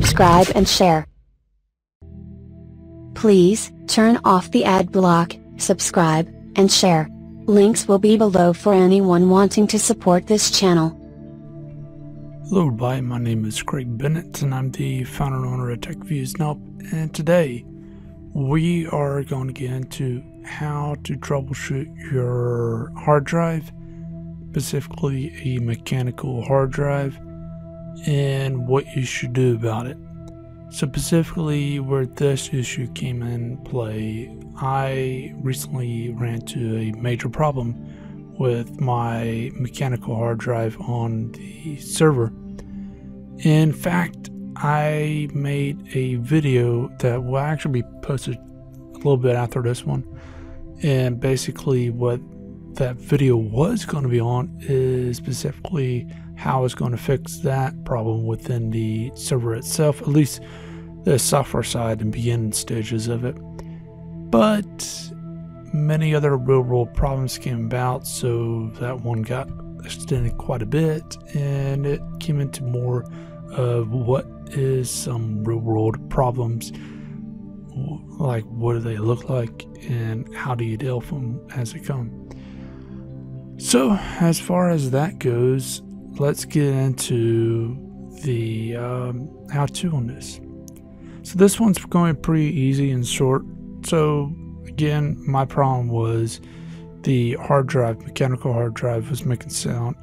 subscribe and share. Please turn off the ad block, subscribe, and share. Links will be below for anyone wanting to support this channel. Hello everybody, my name is Craig Bennett and I'm the founder and owner of TechReviews and Help, and today we are going to get into how to troubleshoot your hard drive, specifically a mechanical hard drive, and what you should do about it. Specifically where this issue came in play, I recently ran into a major problem with my mechanical hard drive on the server. In fact, I made a video that will actually be posted a little bit after this one, and basically what that video was going to be on is specifically how it's going to fix that problem within the server itself, at least the software side and beginning stages of it. But many other real world problems came about, so that one got extended quite a bit and it came into more of what is some real world problems, like what do they look like and how do you deal with them as they come. So as far as that goes, let's get into the how-to on this. So this one's going pretty easy and short. So again, my problem was the hard drive, mechanical hard drive was making sound.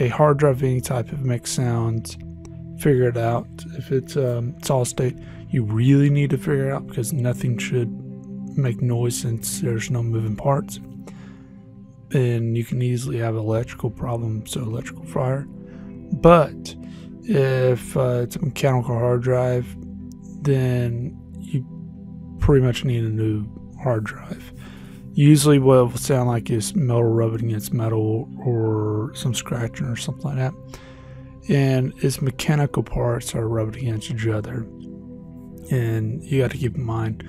A hard drive of any type of makes sounds. Figure it out. If it's solid state, you really need to figure it out because nothing should make noise since there's no moving parts. And you can easily have an electrical problem, so electrical fire. But if it's a mechanical hard drive, then you pretty much need a new hard drive. Usually what it will sound like is metal rubbing against metal or some scratching or something like that. And its mechanical parts are rubbing against each other. And you got to keep in mind,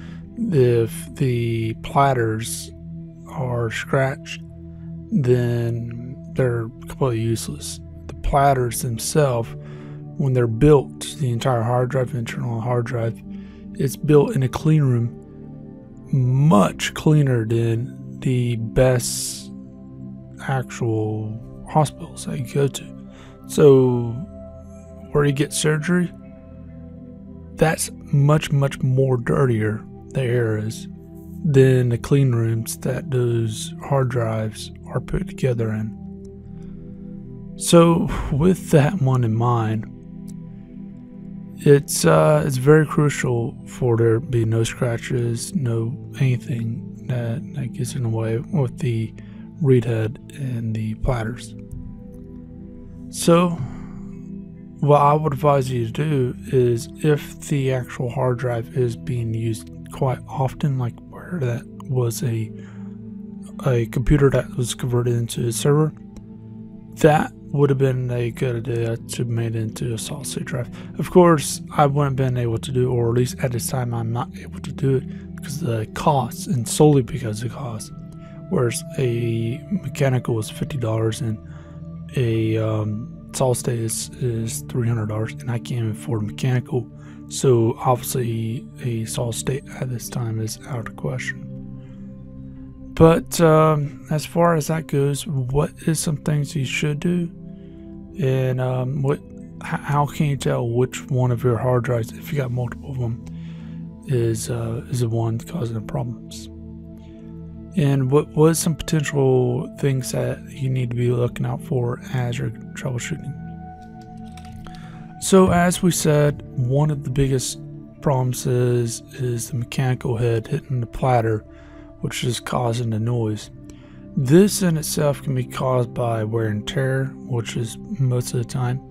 if the platters are scratched, then they're completely useless. The platters themselves, when they're built, the entire hard drive, internal hard drive, it's built in a clean room, much cleaner than the best actual hospitals that you go to. So where you get surgery, that's much more dirtier, the air is, than the clean rooms that those hard drives are put together in. So with that one in mind, it's very crucial for there be no scratches, no anything that gets in the way with the read head and the platters. So what I would advise you to do is, if the actual hard drive is being used quite often, like where that was a computer that was converted into a server, that would have been a good idea to made into a solid state drive. Of course, I wouldn't have been able to do, or at least at this time I'm not able to do it because of the cost, and solely because of the cost. Whereas a mechanical was $50 and a solid state is $300, and I can't even afford a mechanical. So obviously a solid state at this time is out of question. But as far as that goes, what is some things you should do, and how can you tell which one of your hard drives, if you got multiple of them, is the one causing the problems? And what is some potential things that you need to be looking out for as you're troubleshooting? So as we said, one of the biggest problems is the mechanical head hitting the platter, which is causing the noise. This in itself can be caused by wear and tear, which is most of the time,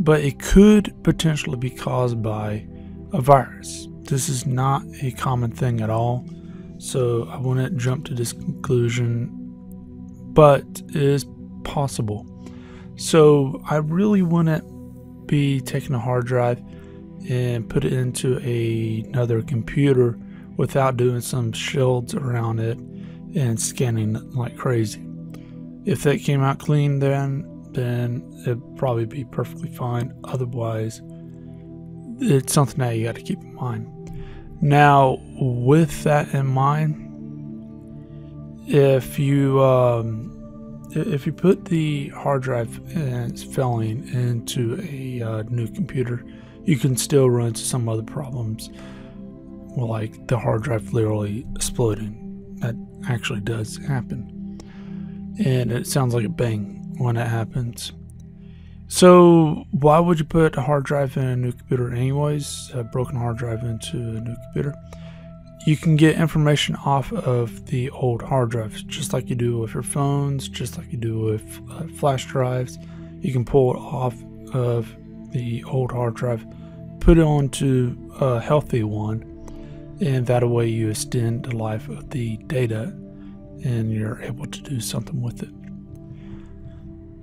but it could potentially be caused by a virus. This is not a common thing at all, so I wouldn't jump to this conclusion, but it is possible. So I really wouldn't be taking a hard drive and put it into another computer without doing some shields around it and scanning it like crazy. If that came out clean, then it'd probably be perfectly fine. Otherwise, it's something that you got to keep in mind. Now, with that in mind, if you put the hard drive and it's failing into a new computer, you can still run into some other problems, like the hard drive literally exploding. That actually does happen, and it sounds like a bang when it happens. So why would you put a hard drive in a new computer anyways, a broken hard drive into a new computer? You can get information off of the old hard drives, just like you do with your phones, just like you do with flash drives. You can pull it off of the old hard drive, put it onto a healthy one, and that way you extend the life of the data and you're able to do something with it.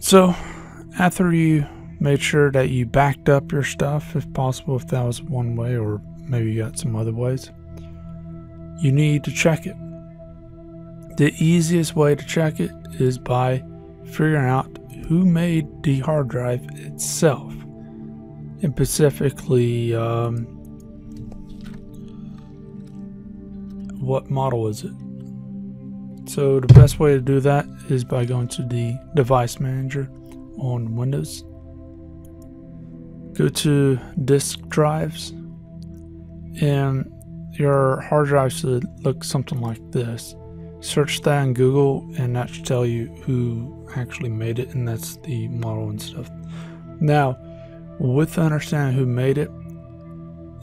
So after you made sure that you backed up your stuff, if possible, if that was one way, or maybe you got some other ways, you need to check it. The easiest way to check it is by figuring out who made the hard drive itself, and specifically what model is it. So the best way to do that is by going to the device manager on Windows, go to disk drives, and your hard drive should look something like this. Search that in Google, and that should tell you who actually made it, and that's the model and stuff. Now, with understanding who made it,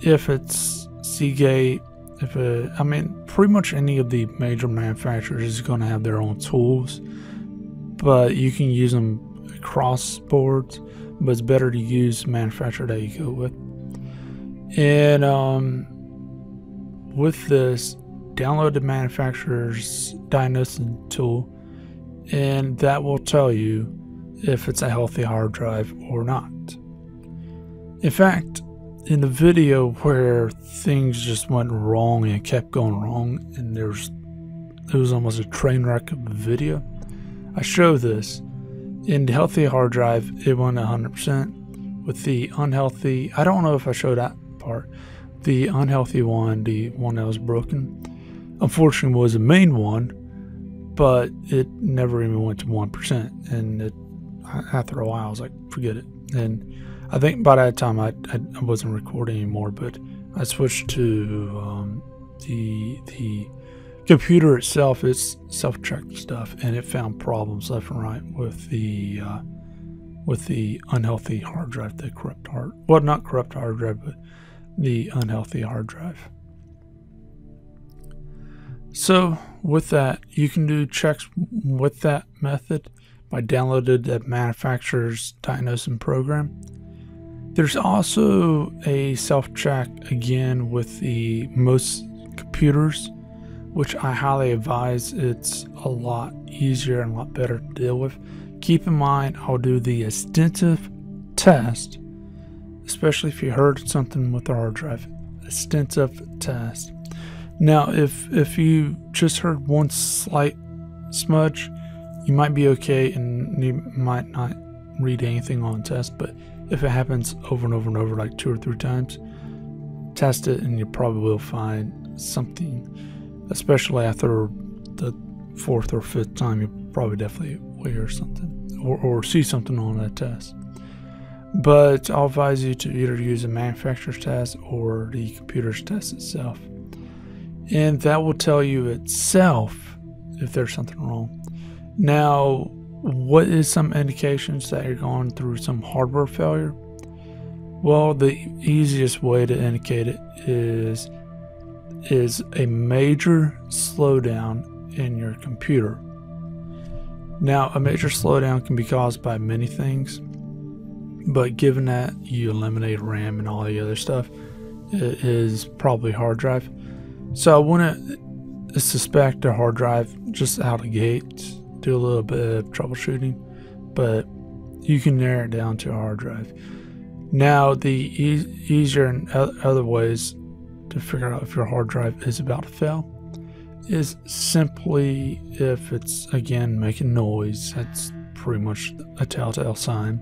if it's Seagate, I mean, pretty much any of the major manufacturers is going to have their own tools, but you can use them cross boards, but it's better to use the manufacturer that you go with. And with this, download the manufacturer's diagnosing tool, and that will tell you if it's a healthy hard drive or not. In fact, in the video where things just went wrong and kept going wrong, and it was almost a train wreck of a video, I show this. In the healthy hard drive, it went 100%. With the unhealthy, I don't know if I showed that part. The unhealthy one, the one that was broken, unfortunately was the main one, but it never even went to 1%. And after a while, I was like, forget it. And I think by that time, I wasn't recording anymore, but I switched to the computer itself. It's self-checked stuff, and it found problems left and right with the unhealthy hard drive, the corrupt hard, well, not corrupt hard drive, but the unhealthy hard drive. So with that, you can do checks with that method by downloading the manufacturer's diagnosing program. There's also a self-check again with the most computers, which I highly advise. It's a lot easier and a lot better to deal with. Keep in mind, I'll do the extensive test, especially if you heard something with the hard drive. Extensive test. Now, if you just heard one slight smudge, you might be okay and you might not read anything on test, but if it happens over and over and over, like 2 or 3 times, test it and you probably will find something. Especially after the 4th or 5th time, you probably definitely will hear something or see something on that test. But I'll advise you to either use the manufacturer's test or the computer's test itself. And that will tell you itself if there's something wrong. Now, what is some indications that you're going through some hardware failure? Well, the easiest way to indicate it is a major slowdown in your computer. Now, a major slowdown can be caused by many things, but given that you eliminate RAM and all the other stuff, it is probably hard drive. So I wouldn't suspect a hard drive just out of the gate. Do a little bit of troubleshooting, but you can narrow it down to a hard drive. Now, the easier and other ways to figure out if your hard drive is about to fail is simply if it's again making noise. That's pretty much a telltale sign.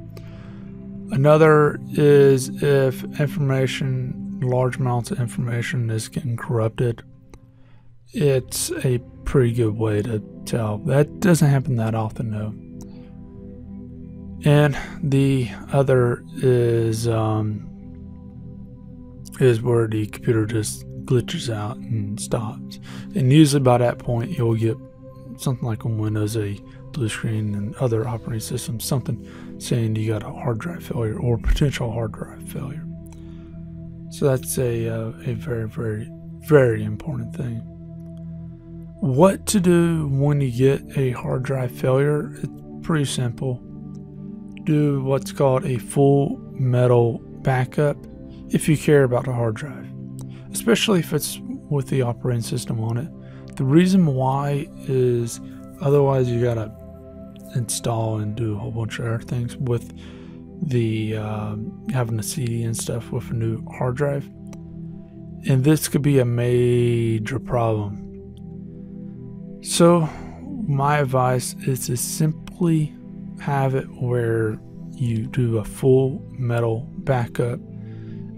Another is if information, large amounts of information is getting corrupted. It's a pretty good way to tell. That doesn't happen that often though. And the other is where the computer just glitches out and stops. And usually by that point you'll get something like on Windows, a blue screen, and other operating systems, something saying you got a hard drive failure or potential hard drive failure. So that's a very, very, very important thing. What to do when you get a hard drive failure? It's pretty simple. Do what's called a full metal backup if you care about the hard drive, especially if it's with the operating system on it. The reason why is otherwise you gotta install and do a whole bunch of other things with the having a CD and stuff with a new hard drive, and this could be a major problem. So my advice is to simply have it where you do a full metal backup,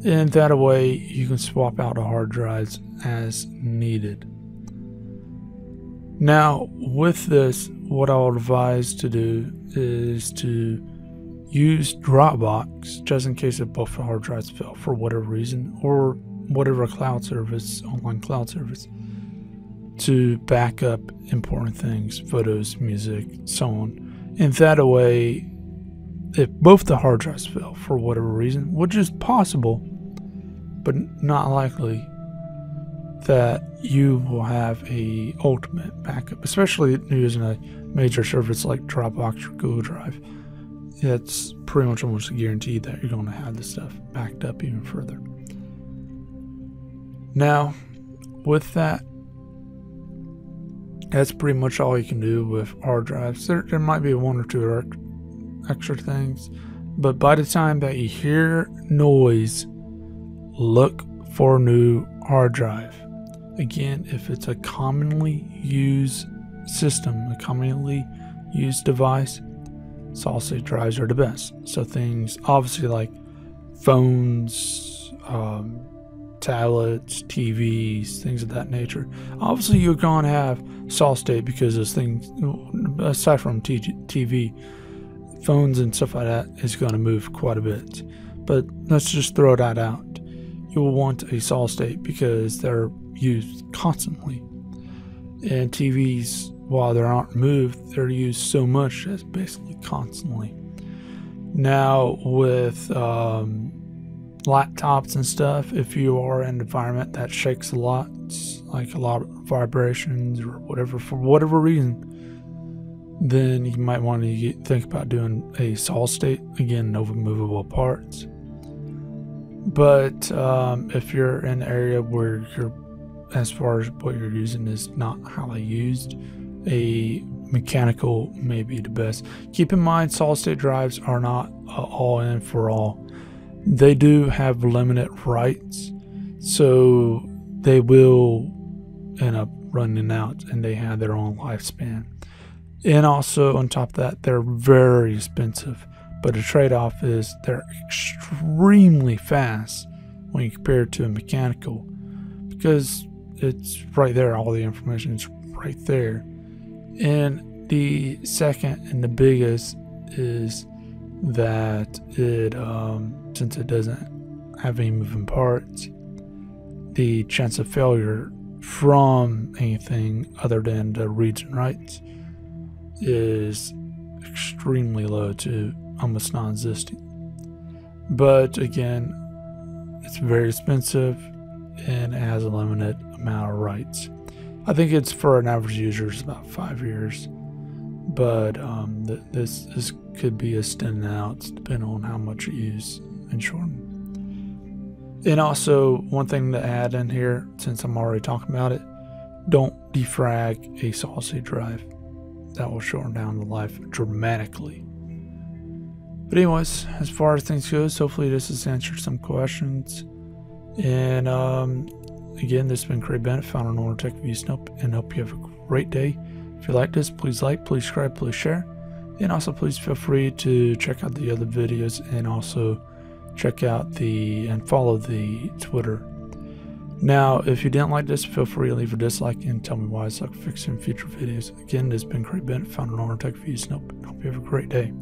and that way you can swap out the hard drives as needed. Now with this, what I'll advise to do is to use Dropbox just in case if both the hard drives fail for whatever reason, or whatever cloud service, online cloud service, to back up important things, photos, music, so on. And that way, if both the hard drives fail for whatever reason, which is possible, but not likely, that you will have a ultimate backup, especially using a major service like Dropbox or Google Drive. It's pretty much almost guaranteed that you're going to have this stuff backed up even further. Now, with that, that's pretty much all you can do with hard drives. There might be one or two extra things, but by the time that you hear noise, look for a new hard drive. Again, if it's a commonly used system, a commonly used device, solid-state drives are the best. So things obviously like phones, tablets, TVs, things of that nature. Obviously you're going to have solid state because those things, aside from TV, phones and stuff like that, is going to move quite a bit. But let's just throw that out. You'll want a solid state because they're used constantly. And TVs, while they aren't moved, they're used so much as basically constantly. Now with laptops and stuff, if you are in an environment that shakes a lot, like a lot of vibrations or whatever, for whatever reason, then you might want to think about doing a solid state, again, no movable parts. But if you're in an area where you're, as far as what you're using is not highly used, a mechanical may be the best. Keep in mind, solid state drives are not all in for all. They do have limited rights, so they will end up running out, and they have their own lifespan. And also on top of that, they're very expensive, but the trade-off is they're extremely fast when you compare it to a mechanical, because it's right there, all the information is right there. And the second and the biggest is that it since it doesn't have any moving parts, the chance of failure from anything other than the reads and writes is extremely low to almost non-existent. But again, it's very expensive and it has a limited amount of rights. I think it's for an average user it's about 5 years, but this could be extended out depending on how much you use and shorten. And also, one thing to add in here, since I'm already talking about it, don't defrag a solid state drive. That will shorten down the life dramatically. But anyways, as far as things goes, hopefully this has answered some questions. And again, this has been Craig Bennett, founder and owner of TechReviewsAndHelp.com, and hope you have a great day. If you like this, please subscribe, please share. And also please feel free to check out the other videos, and also check out and follow the Twitter. Now, if you didn't like this, feel free to leave a dislike and tell me why, so I can fix it in future videos. Again, this has been Craig Bennett, founder and owner of TechReviews. Hope you have a great day.